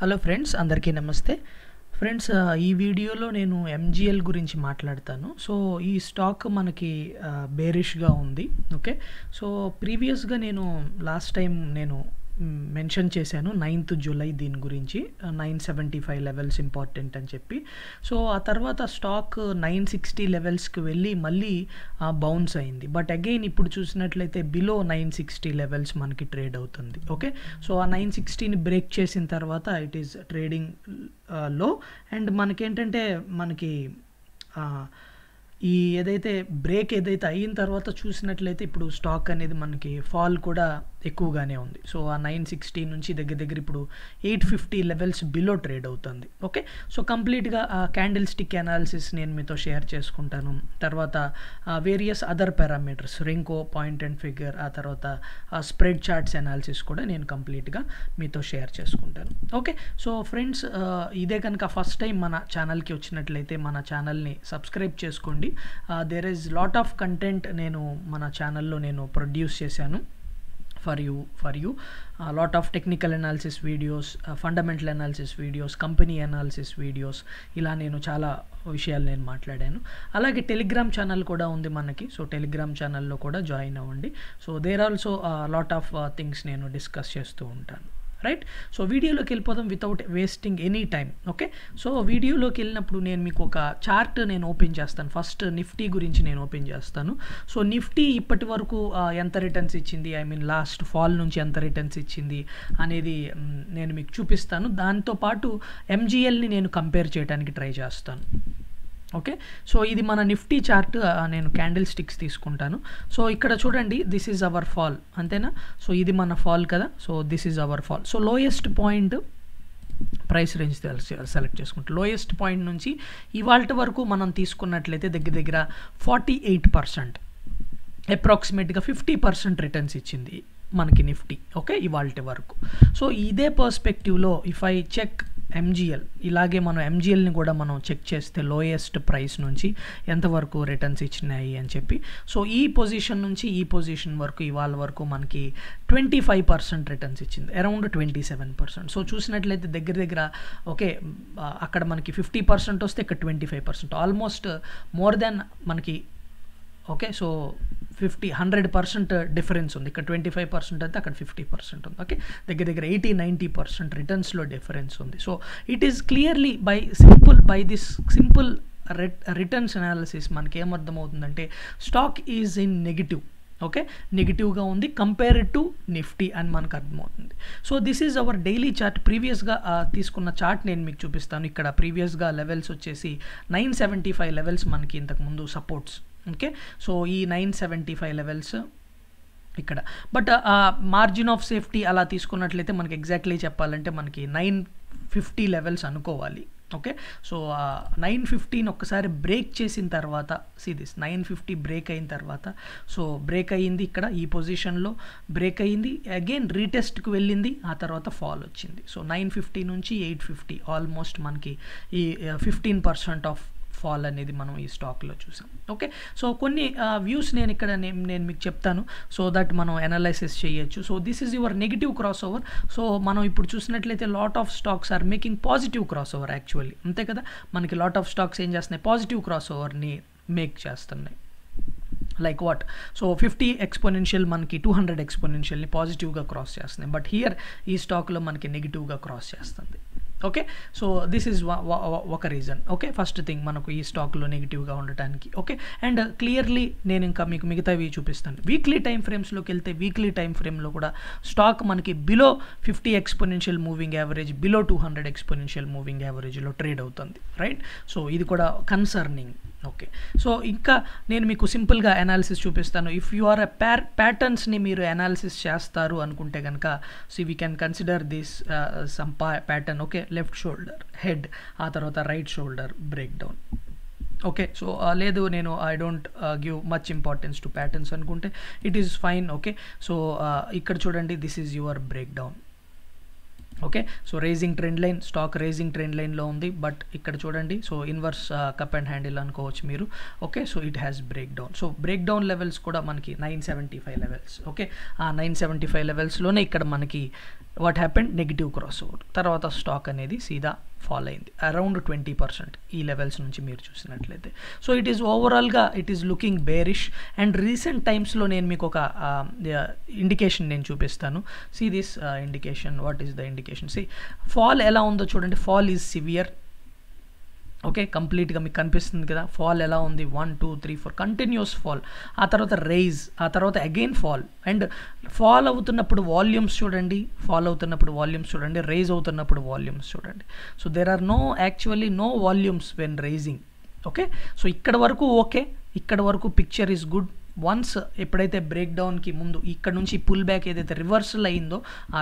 hello friends అందరికీ నమస్తే friends ఈ వీడియోలో నేను MGL గురించి మాట్లాడతాను సో ఈ స్టాక్ మనకి బేరిష్ గా ఉంది ఓకే సో ప్రీవియస్ గా నేను లాస్ట్ టైం నేను మెన్షన్ చేశాను 9th జూలై దీని గురించి 975 లెవెల్స్ ఇంపార్టెంట్ అని చెప్పి సో ఆ తర్వాత స్టాక్ 960 లెవెల్స్కి వెళ్ళి మళ్ళీ బౌన్స్ అయింది బట్ అగైన్ ఇప్పుడు చూసినట్లయితే బిలో 960 లెవెల్స్ మనకి ట్రేడ్ అవుతుంది ఓకే సో ఆ 960ని బ్రేక్ చేసిన తర్వాత ఇట్ ఈస్ ట్రేడింగ్ లో అండ్ మనకేంటంటే మనకి ఈ ఏదైతే బ్రేక్ ఏదైతే అయిన తర్వాత చూసినట్లయితే ఇప్పుడు స్టాక్ అనేది మనకి ఫాల్ కూడా ఎక్కువగానే ఉంది సో ఆ 960 నుంచి దగ్గర ఇప్పుడు 850 లెవెల్స్ బిలో ట్రేడ్ అవుతుంది ఓకే సో కంప్లీట్గా ఆ క్యాండిల్ స్టిక్ అనాలిసిస్ నేను మీతో షేర్ చేసుకుంటాను తర్వాత various other parameters రింకో point and figure ఆ తర్వాత స్ప్రెడ్ చార్ట్స్ అనాలిసిస్ కూడా నేను కంప్లీట్గా మీతో షేర్ చేసుకుంటాను ఓకే సో ఫ్రెండ్స్ ఇదే కనుక ఫస్ట్ టైం మన ఛానల్కి వచ్చినట్లయితే మన ఛానల్ని సబ్స్క్రైబ్ చేసుకోండి there is lot of content నేను మన ఛానల్లో నేను ప్రొడ్యూస్ చేశాను for you a lot of technical analysis videos fundamental analysis videos company analysis videos ఇలా నేను చాలా విషయాలు నేను మాట్లాడాను అలాగే టెలిగ్రామ్ ఛానల్ కూడా ఉంది మనకి సో టెలిగ్రామ్ ఛానల్లో కూడా జాయిన్ అవ్వండి so there also lot of things నేను డిస్కస్ చేస్తూ ఉంటాను రైట్ సో వీడియోలోకి వెళ్ళిపోదాం without wasting any time okay so వీడియోలోకి వెళ్ళినప్పుడు నేను మీకు ఒక చార్ట్ నేను ఓపెన్ చేస్తాను ఫస్ట్ నిఫ్టీ గురించి నేను ఓపెన్ చేస్తాను సో నిఫ్టీ ఇప్పటి వరకు ఎంత రిటర్న్స్ ఇచ్చింది ఐ మీన్ లాస్ట్ ఫాల్ నుంచి ఎంత రిటర్న్స్ ఇచ్చింది అనేది నేను మీకు చూపిస్తాను దాంతోపాటు MGLని నేను కంపేర్ చేయడానికి ట్రై చేస్తాను ఓకే సో ఇది మన నిఫ్టీ చార్ట్ నేను క్యాండిల్ స్టిక్స్ తీసుకుంటాను సో ఇక్కడ చూడండి దిస్ ఈజ్ అవర్ ఫాల్ అంతేనా సో ఇది మన ఫాల్ కదా so this is our fall so lowest point price range select చేసుకుంటాం లోయెస్ట్ పాయింట్ నుంచి ఇవాల్టి వరకు మనం తీసుకున్నట్లయితే దగ్గర 48% అప్రాక్సిమేట్గా 50% రిటర్న్స్ ఇచ్చింది మనకి నిఫ్టీ ఓకే ఇవాల్టి వరకు సో ఇదే పర్స్పెక్టివ్లో ఇఫ్ ఐ చెక్ MGL ఇలాగే మనం MGLని కూడా మనం చెక్ చేస్తే లోయెస్ట్ ప్రైస్ నుంచి ఎంతవరకు రిటర్న్స్ ఇచ్చినాయి అని చెప్పి సో ఈ పొజిషన్ నుంచి ఈ పొజిషన్ వరకు ఇవాళ వరకు మనకి 25% రిటర్న్స్ ఇచ్చింది అరౌండ్ 27% సో చూసినట్లయితే దగ్గర ఓకే అక్కడ మనకి 50% వస్తే ఇక్కడ 25% ఆల్మోస్ట్ మోర్ దెన్ మనకి ఓకే సో 50-100% డిఫరెన్స్ ఉంది ఇక్కడ 25% అయితే అక్కడ 50% ఉంది ఓకే దగ్గర 80-90% రిటర్న్స్లో డిఫరెన్స్ ఉంది so it is clearly by this simple returns analysis మనకి ఏమర్థమవుతుందంటే stock is in negative okay నెగిటివ్గా ఉంది కంపేర్డ్ టు నిఫ్టీ అని మనకు అర్థమవుతుంది so this is our daily chart ప్రీవియస్గా తీసుకున్న చార్ట్ నేను మీకు చూపిస్తాను ఇక్కడ ప్రీవియస్గా లెవెల్స్ వచ్చేసి 975 లెవెల్స్ మనకి ఇంతకుముందు సపోర్ట్స్ ఓకే సో ఈ 975 లెవెల్స్ ఇక్కడ బట్ మార్జిన్ ఆఫ్ సేఫ్టీ అలా తీసుకున్నట్లయితే మనకి ఎగ్జాక్ట్లీ చెప్పాలంటే మనకి 950 లెవెల్స్ అనుకోవాలి ఓకే సో 950ని ఒక్కసారి బ్రేక్ చేసిన తర్వాత సీ దిస్ 950 బ్రేక్ అయిన తర్వాత సో బ్రేక్ అయ్యింది ఇక్కడ ఈ పొజిషన్లో బ్రేక్ అయ్యింది అగైన్ రీటెస్ట్కి వెళ్ళింది ఆ తర్వాత ఫాల్ వచ్చింది సో 950 నుంచి 850 ఆల్మోస్ట్ మనకి ఈ 15% ఆఫ్ ఫాల్ అనేది మనం ఈ స్టాక్లో చూసాం ఓకే సో కొన్ని వ్యూస్ నేను ఇక్కడ నేను మీకు చెప్తాను సో దట్ మనం ఎనలైసిస్ చేయొచ్చు so this is your negative cross over so మనం ఇప్పుడు చూసినట్లయితే lot of stocks are making positive cross over actually అంతే కదా మనకి లాట్ ఆఫ్ స్టాక్స్ ఏం చేస్తున్నాయి పాజిటివ్ క్రాస్ ఓవర్ని మేక్ చేస్తున్నాయి లైక్ వాట్ సో 50 ఎక్స్పోనెన్షియల్ మనకి 200 ఎక్స్పోనెన్షియల్ని పాజిటివ్గా క్రాస్ చేస్తున్నాయి బట్ హియర్ ఈ స్టాక్లో మనకి నెగిటివ్గా క్రాస్ చేస్తుంది ఓకే సో దిస్ ఈజ్ ఒక రీజన్ ఓకే ఫస్ట్ థింగ్ మనకు ఈ స్టాక్లో నెగిటివ్గా ఉండటానికి ఓకే అండ్ క్లియర్లీ నేను ఇంకా మీకు మిగతావి చూపిస్తాను వీక్లీ టైం ఫ్రేమ్స్లోకి వెళ్తే వీక్లీ టైం ఫ్రేమ్లో కూడా స్టాక్ మనకి below 50 exponential moving average below 200 exponential moving యావరేజ్లో ట్రేడ్ అవుతుంది రైట్ సో ఇది కూడా కన్సర్నింగ్ ఓకే సో ఇంకా నేను మీకు సింపుల్గా అనాలిసిస్ చూపిస్తాను ఇఫ్ యు ఆర్ ప్యాటర్న్స్ని మీరు అనాలిసిస్ చేస్తారు అనుకుంటే కనుక so we can consider this some pattern okay left shoulder head ఆ తర్వాత right shoulder break down okay so లేదు నేను I don't give much importance to patterns అనుకుంటే it is fine okay so ఇక్కడ చూడండి this is your break down okay so raising trend line stock raising trend line लो उंदी but इक्कड़ चूडंडी so inverse cup and handle अनुकोवच्चु मीरू okay so it has break down so break down levels कूडा मनकी 975 लेवल्स ओके आ 975 levels लोने इक्कड़ मनकी what happened negative cross over तर्वात स्टॉक अनेदी सीधा फॉल अयिंदी अराउंड 20% ई लेवल्स नुंची मीरू चूसिनट्लयिते सो इट इज ओवरऑल गा it is looking bearish and recent times लो नेनु मीकु ओक इंडिकेशन नेनु चूपिस्तानु see this indication what is the indication see fall एला उंदो चूडंడి fall is severe okay complete गा मीकु कनिपिस्तुंది कदा फॉल एला उंदी 1 2 3 4 कंटिन्यूअस फॉल आ तर्वात रेज आ तर्वात अगेन फॉल అండ్ ఫాల్ అవుతున్నప్పుడు వాల్యూమ్స్ చూడండి రేజ్ అవుతున్నప్పుడు వాల్యూమ్స్ చూడండి so there are no actually no volumes when raising okay so ఇక్కడ వరకు ఓకే ఇక్కడ వరకు పిక్చర్ ఇస్ గుడ్ వన్స్ ఎప్పుడైతే బ్రేక్ డౌన్ కి ముందు ఇక్కడ నుంచి పుల్ బ్యాక్ ఏదైతే రివర్సల్ అయ్యిందో ఆ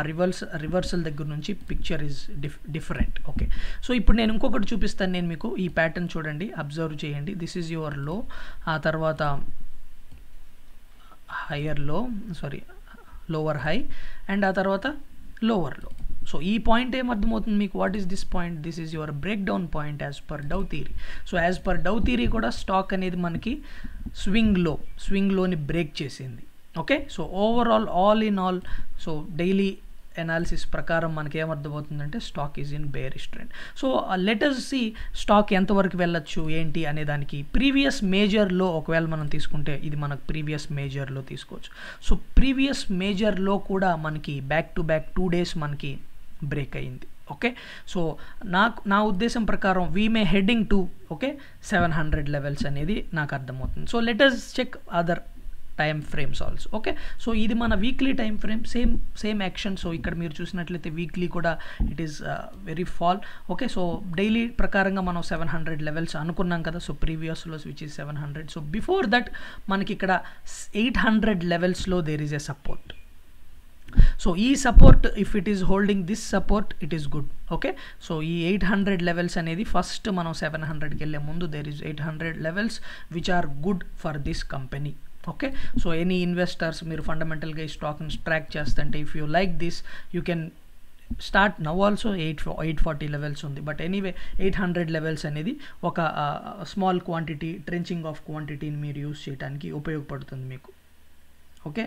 రివర్సల్ దగ్గర నుంచి picture is different okay so ఇప్పుడు నేను ఇంకొకటి చూపిస్తాను నేను మీకు ఈ ప్యాటర్న్ చూడండి అబ్జర్వ్ చేయండి దిస్ ఇస్ యువర్ లో ఆ తర్వాత higher low sorry lower high and आ तर्वाता लोअर लो सो ई पॉइंट एम अर्थमవుతుంది మీకు what is this point this is your breakdown point as per Dow theory so as per Dow theory कूडा स्टॉक अनेदी मनकी स्विंग लो नि break चेसिंदी okay so overall all in all so daily analysis प्रकार मन के अर्थमेंटे stock is in bearish trend so let us see stock एंत वरकु वेल्लच्चु एंटी अने दानिकी प्रीवियस मेजर लो ओकवेळ मनं तीसुकुंटे इदी मनकु प्रीवियस मेजर लो तीसुकोवच्चु सो प्रीवियस मेजर लो कूडा मनकी back to days Mann Ki break अय्यिंदी okay so ना उद्देश्य प्रकार we may heading to okay 700 levels अनेदी नाकु अर्थमవుతుంది सो let us check other time frames also okay so इदी मन weekly time frame same action so इक्कड मीरू चूसिनट्लयिते वीक्ली कूडा it is very fall okay so daily प्रकारंगा मन 700 लेवल्स अनुकुन्नाम कदा so previous low which is 700 so before that मनकि इक्कड 800 लेवल्स लो there is a support so E support if it is holding this support it is good okay so ई 800 levels अनेदी first मन 700 कि वेल्ले मुंदु there is 800 levels which are good for this company okay so any investors मीरू fundamental गा ई stock नि ट्रैक चेस्तुंटे if you like this you can start now also 840 levels उंदी बट एनीवे 800 लेवल्स अनेदी ओक small quantity trenching of quantity नि मीरू यूज चेयडानिकी उपयोगपडुतुंदी मीकु okay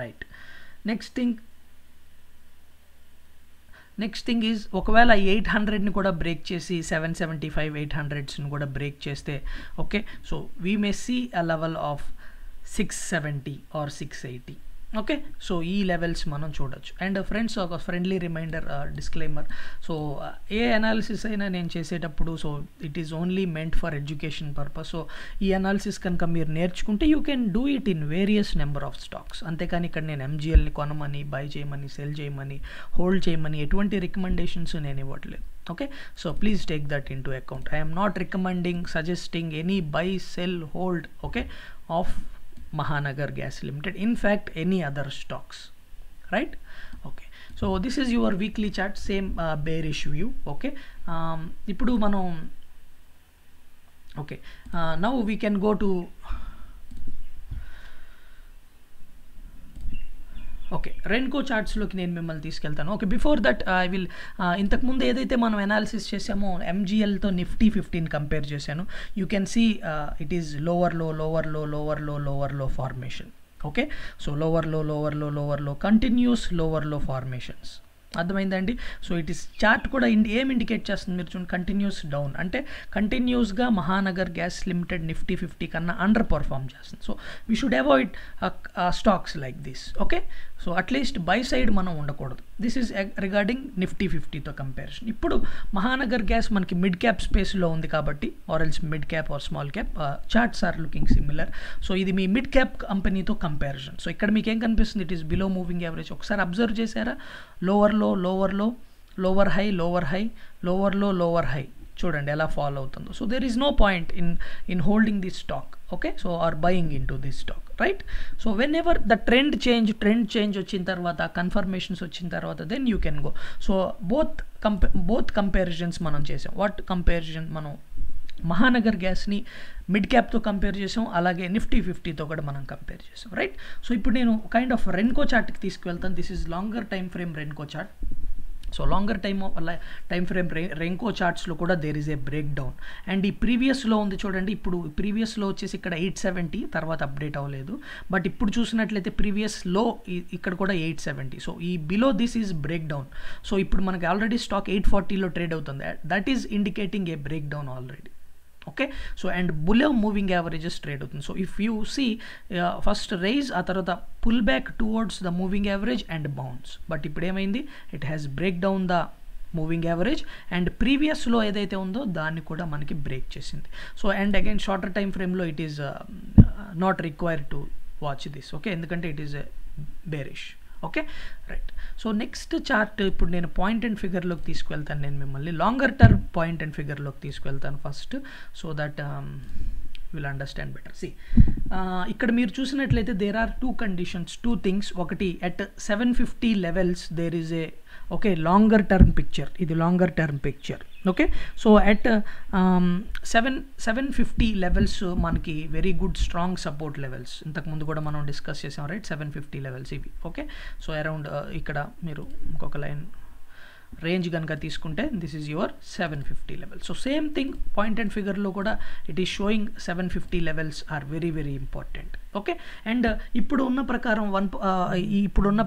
right next thing is ఒకవేళ 800 ని కూడా బ్రేక్ చేసి 775 800s ని కూడా బ్రేక్ చేస్తే okay so we may see a level of 670 or 680 okay so ఈ లెవెల్స్ మనం చూడొచ్చు అండ్ ఫ్రెండ్స్ ఒక ఫ్రెండ్లీ రిమైండర్ డిస్క్లైమర్ సో ఏ అనాలిసిస్ అయినా నేను చేసేటప్పుడు so it is only meant for education purpose so ఈ అనాలిసిస్ కనుక మీరు నేర్చుకుంటే you can do it in various number of stocks అంతేకాని ఇక్కడ నేను ఎంజిఎల్ని కొనమని బై చేయమని సెల్ చేయమని హోల్డ్ చేయమని ఎటువంటి రికమెండేషన్స్ నేను ఇవ్వట్లేదు okay so please take that into account I am not recommending suggesting any buy sell hold okay of Mahanagar Gas Limited in fact any other stocks right okay so this is your weekly chart same bearish view okay ipudu manam okay now we can go to okay Renko చార్ట్స్లోకి నేను మిమ్మల్ని తీసుకెళ్తాను okay before that I will ఇంతకుముందు ఏదైతే మనం analysis చేసామో ఎంజిఎల్తో Nifty 15 compare చేశాను you can see it is lower low formation okay so lower low continuous lower low formations అర్థమైందండి సో ఇట్ ఈస్ చార్ట్ కూడా ఏం ఇండికేట్ చేస్తుంది మీరు చూడండి కంటిన్యూస్ డౌన్ అంటే కంటిన్యూస్గా మహానగర్ గ్యాస్ లిమిటెడ్ నిఫ్టీ 50 కన్నా అండర్ పర్ఫామ్ చేస్తుంది so we should avoid stocks like this okay so at least buy side మనం ఉండకూడదు దిస్ ఈజ్ రిగార్డింగ్ నిఫ్టీ 50తో కంపారిజన్ ఇప్పుడు మహానగర్ గ్యాస్ మనకి మిడ్ క్యాప్ స్పేస్లో ఉంది కాబట్టి or else mid cap or small cap charts are looking similar so ఇది మీ మిడ్ క్యాప్ కంపెనీతో కంపారిజన్ సో ఇక్కడ మీకు ఏం కనిపిస్తుంది it is below moving average ఒకసారి అబ్జర్వ్ చేశారా lower low lower high lower high చూడండి ఎలా ఫాలో అవుతుందో so there is no point in holding this stock okay so are buying into this stock right so whenever the trend change వచ్చిన తర్వాత confirmations వచ్చిన తర్వాత then you can go so both comparisons మనం చేసాం what comparison మనం Mahanagar gas नी mid cap तो compare చేసాం అలాగే निफ्टी 50 तो కూడా మనం కంపేర్ చేసాం రైట్ సో ఇప్పుడు నేను కైండ్ ఆఫ్ రెన్కో చార్ట్ కి తీసుకెళ్తాను this is longer time frame Renko chart so longer time frame Renko charts లో కూడా there is a break down and ఈ ప్రీవియస్ లో ఉంది చూడండి ఇప్పుడు ప్రీవియస్ లో వచ్చేసి ఇక్కడ 870 తర్వాత అప్డేట్ అవ్వలేదు బట్ ఇప్పుడు చూసినట్లయితే ప్రీవియస్ లో ఇక్కడ కూడా 870 సో ఈ below this is break down so ఇప్పుడు మనకి ఆల్రెడీ స్టాక్ 840 లో ట్రేడ్ అవుతుంది that is indicating a break down already okay so and below moving averages trade out so if you see first raise atharata pull back towards the moving average and bounce but ippude emaindi it has break down the moving average and previous low edaithe undo danni kuda maniki break chesindi so and again shorter time frame lo it is not required to watch this okay endukante it is bearish okay right so next chart ippudu nenu point and figure loki teeskeltanu nenu mimmalni longer term point and figure loki teeskeltanu first so that we'll understand better see ikkada meer chusinatlaithe there are two conditions two things okati at 750 levels there is a okay longer term picture idi longer term picture okay so at 750 levels manaki very good strong support levels intak mundu kuda manam discuss chesam right 750 levels ivi okay so around ikkada meeru oka line range ganaka teeskunte this is your 750 level so same thing point and figure lo kuda it is showing 750 levels are very very important okay and ippudu unna prakaram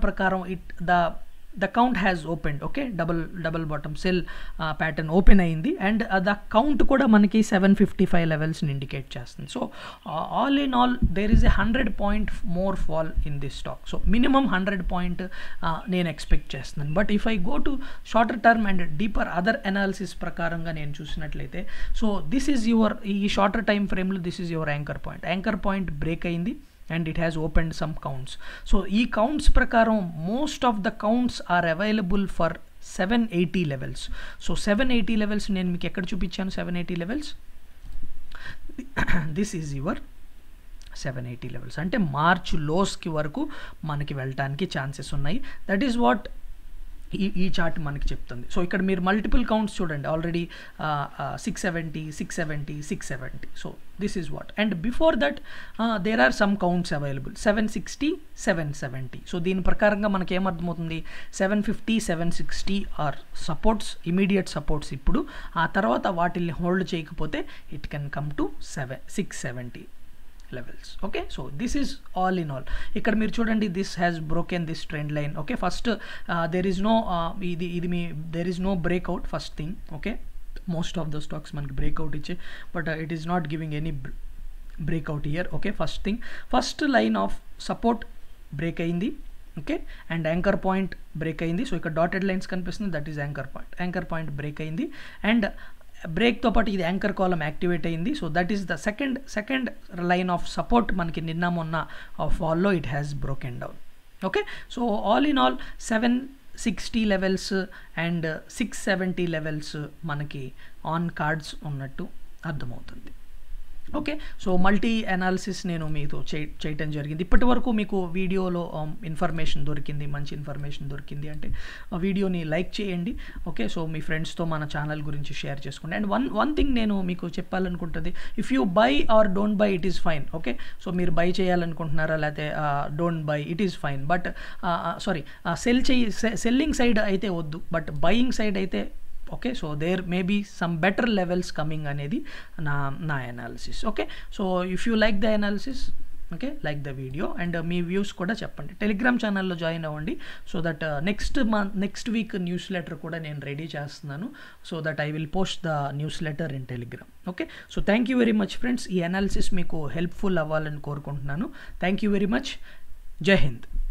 the count has opened okay double bottom sell pattern open ayindi and the count kuda manaki 755 levels ni indicate chestundi so all in all there is a 100 point more fall in this stock so minimum 100 point nenu expect chestunnanu but if I go to shorter term and deeper other analysis prakaranga nenu chusinatlaithe so this is your shorter time frame lo this is your anchor point break ayindi and it has opened some counts so ee counts prakaram most of the counts are available for 780 levels so 780 levels nenu meeku ekkada chupichanu 780 levels this is your 780 levels ante march lows ki varaku manaki velataniki chances unnai that is what ఈ chart మనకి చెప్తుంది so ఇక్కడ మీరు multiple counts చూడండి already 670 so this is what and before that there are some counts available 760 770 so దీని ప్రకారంగా మనకి ఏమర్థమవుతుంది 750 760 ఆర్ సపోర్ట్స్ ఇమీడియట్ సపోర్ట్స్ ఇప్పుడు ఆ తర్వాత వాటిని హోల్డ్ చేయకపోతే it can come to 670 levels okay so this is all in all ikkada meer chudandi this has broken this trend line okay first there is no breakout first thing okay most of the stocks manaki breakout iche but it is not giving any breakout here okay first line of support break ayindi okay and anchor point break ayindi so ikkada dotted lines kanipistundi that is anchor point break ayindi and break తో పాటు ఇది anchor కాలం activate అయింది so that is the second line of support మనకి నిన్న మొన్న ఫాల్లో it has broken down okay so all in all 760 levels and 670 levels మనకి on cards ఉన్నట్టు అర్థమవుతుంది ఓకే సో మల్టీ అనాలిసిస్ నేను మీతో చేయటం జరిగింది ఇప్పటి వరకు మీకు వీడియోలో ఇన్ఫర్మేషన్ దొరికింది మంచి ఇన్ఫర్మేషన్ దొరికింది అంటే ఆ వీడియోని లైక్ చేయండి ఓకే సో మీ ఫ్రెండ్స్తో మన ఛానల్ గురించి షేర్ చేసుకోండి అండ్ వన్ థింగ్ నేను మీకు చెప్పాలనుకుంటుంది if you buy or don't buy it is fine okay so మీరు బై చేయాలనుకుంటున్నారా లేకపోతే don't buy it is fine but sorry selling side అయితే వద్దు బట్ బయింగ్ సైడ్ అయితే okay so there may be some better levels coming అనేది నా analysis okay so if you like the analysis okay like the video and మీ views కూడా చెప్పండి Telegram ఛానల్లో join అవ్వండి so that next week newsletter కూడా నేను ready చేస్తున్నాను so that I will post the newsletter in Telegram okay so thank you very much friends ఈ analysis మీకు హెల్ప్ఫుల్ అవ్వాలని కోరుకుంటున్నాను థ్యాంక్ యూ వెరీ మచ్ జై హింద్